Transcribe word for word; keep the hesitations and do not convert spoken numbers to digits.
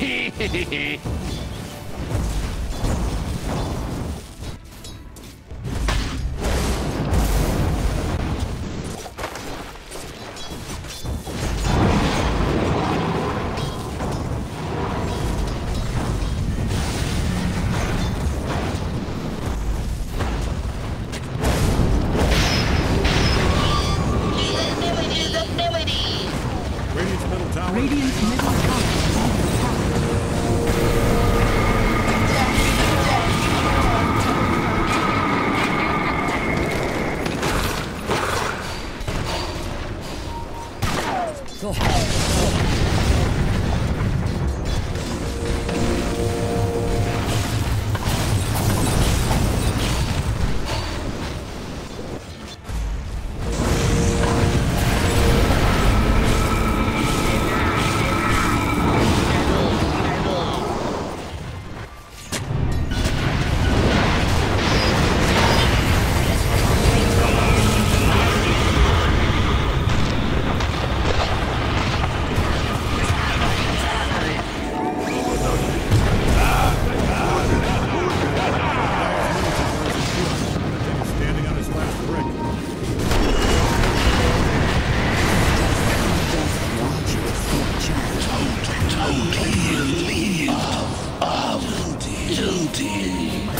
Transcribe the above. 嘿嘿嘿嘿。 Guilty.